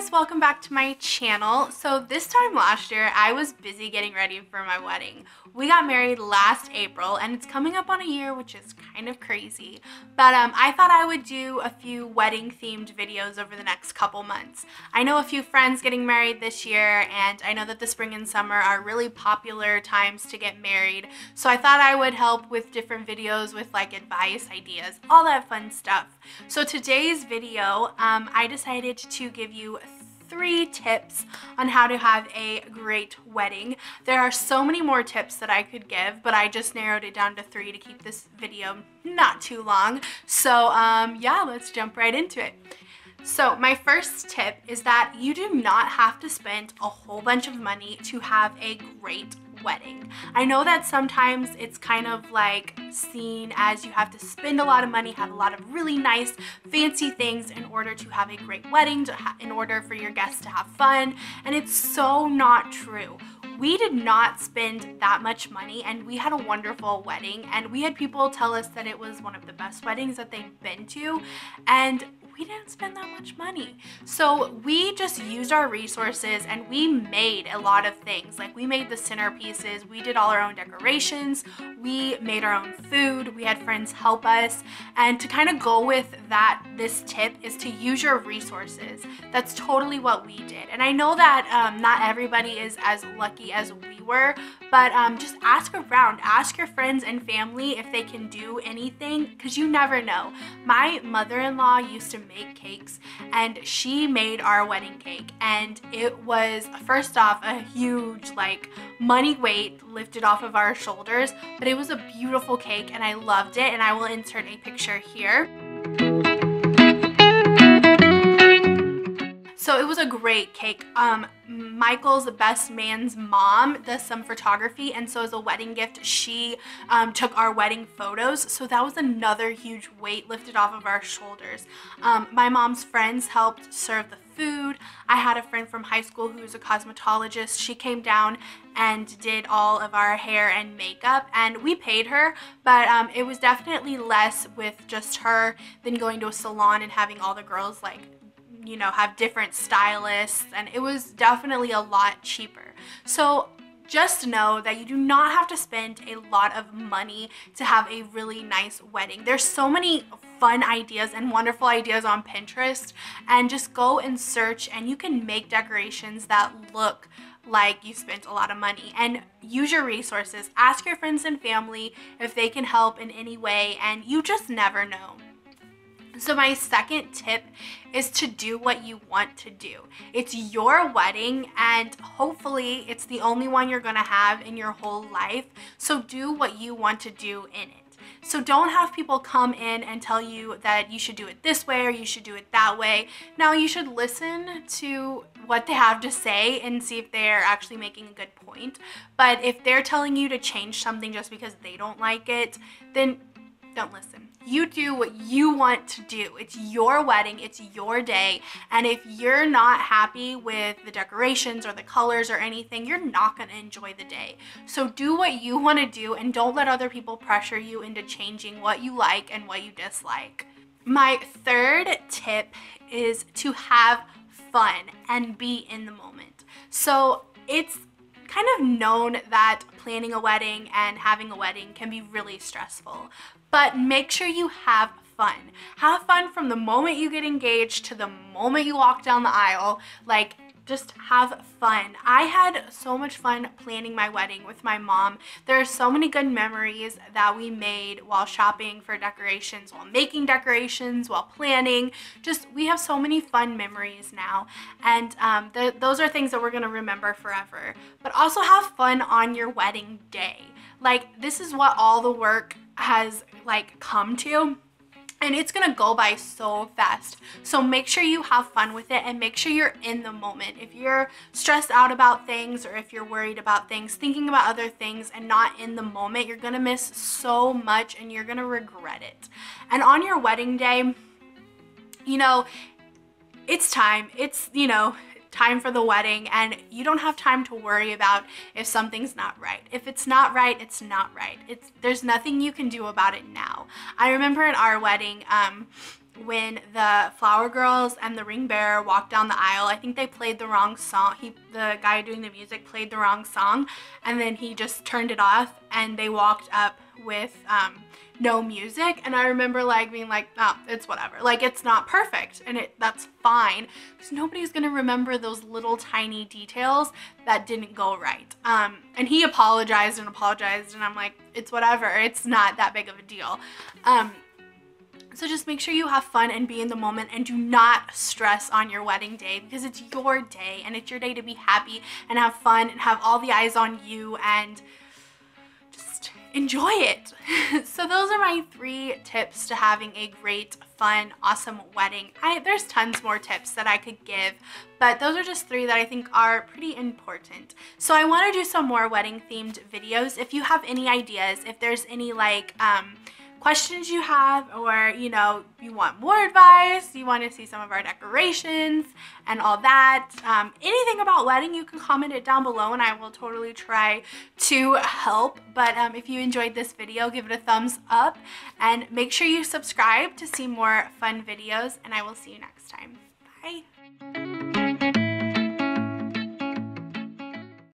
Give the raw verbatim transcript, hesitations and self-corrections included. guys, welcome back to my channel. So this time last year I was busy getting ready for my wedding. We got married last April and it's coming up on a year, which is kind of crazy, but um, I thought I would do a few wedding themed videos over the next couple months. I know a few friends getting married this year and I know that the spring and summer are really popular times to get married, so I thought I would help with different videos with like advice, ideas, all that fun stuff. So today's video, um, I decided to give you three tips on how to have a great wedding. There are so many more tips that I could give, but I just narrowed it down to three to keep this video not too long. So um, yeah, let's jump right into it. So my first tip is that you do not have to spend a whole bunch of money to have a great wedding. I know that sometimes it's kind of like seen as you have to spend a lot of money, have a lot of really nice fancy things in order to have a great wedding, to ha in order for your guests to have fun, and it's so not true. We did not spend that much money and we had a wonderful wedding, and we had people tell us that it was one of the best weddings that they've been to, and we didn't spend that much money. So we just used our resources and we made a lot of things. Like we made the centerpieces, we did all our own decorations, we made our own food, we had friends help us. And to kind of go with that, this tip is to use your resources. That's totally what we did. And I know that um, not everybody is as lucky as we were, but um, just ask around, ask your friends and family if they can do anything, because you never know. My mother-in-law used to make cakes and she made our wedding cake, and it was, first off, a huge like money weight lifted off of our shoulders, but it was a beautiful cake and I loved it, and I will insert a picture here. So it was a great cake. Um, Michael's best man's mom does some photography, and so as a wedding gift she um, took our wedding photos, so that was another huge weight lifted off of our shoulders. Um, my mom's friends helped serve the food. I had a friend from high school who's a cosmetologist. She came down and did all of our hair and makeup, and we paid her, but um, it was definitely less with just her than going to a salon and having all the girls like you know, have different stylists, and it was definitely a lot cheaper. So just know that you do not have to spend a lot of money to have a really nice wedding. There's so many fun ideas and wonderful ideas on Pinterest, and just go and search and you can make decorations that look like you spent a lot of money. And use your resources, ask your friends and family if they can help in any way, and you just never know. So my second tip is to do what you want to do. It's your wedding and hopefully it's the only one you're gonna have in your whole life. So do what you want to do in it. So don't have people come in and tell you that you should do it this way or you should do it that way. Now you should listen to what they have to say and see if they're actually making a good point. But if they're telling you to change something just because they don't like it, then don't listen. You do what you want to do. It's your wedding, it's your day, and if you're not happy with the decorations or the colors or anything, you're not gonna enjoy the day. So do what you wanna do and don't let other people pressure you into changing what you like and what you dislike. My third tip is to have fun and be in the moment. So it's kind of known that planning a wedding and having a wedding can be really stressful, but make sure you have fun. Have fun from the moment you get engaged to the moment you walk down the aisle. Like, just have fun. I had so much fun planning my wedding with my mom. There are so many good memories that we made while shopping for decorations, while making decorations, while planning. Just, we have so many fun memories now, and um, th those are things that we're gonna remember forever. But also have fun on your wedding day. Like, this is what all the work has like come to, and it's gonna go by so fast. So make sure you have fun with it and make sure you're in the moment. If you're stressed out about things or if you're worried about things, thinking about other things and not in the moment, you're gonna miss so much and you're gonna regret it. And on your wedding day, you know, it's time. It's, you know, time for the wedding, and you don't have time to worry about if something's not right. If it's not right, it's not right. It's, there's nothing you can do about it now. I remember at our wedding, um, when the Flower Girls and the Ring Bearer walked down the aisle. I think they played the wrong song. He, the guy doing the music played the wrong song, and then he just turned it off, and they walked up with um, no music. And I remember like being like, oh, it's whatever. Like, it's not perfect, and it that's fine, because nobody's gonna remember those little tiny details that didn't go right. Um, and he apologized and apologized, and I'm like, it's whatever. It's not that big of a deal. Um, So just make sure you have fun and be in the moment, and do not stress on your wedding day, because it's your day, and it's your day to be happy and have fun and have all the eyes on you and just enjoy it. So those are my three tips to having a great, fun, awesome wedding. I, there's tons more tips that I could give, but those are just three that I think are pretty important. So I want to do some more wedding themed videos. If you have any ideas, if there's any like um, questions you have, or you know, you want more advice, you want to see some of our decorations and all that, um, anything about wedding, you can comment it down below and I will totally try to help. But um, if you enjoyed this video, give it a thumbs up and make sure you subscribe to see more fun videos, and I will see you next time. Bye.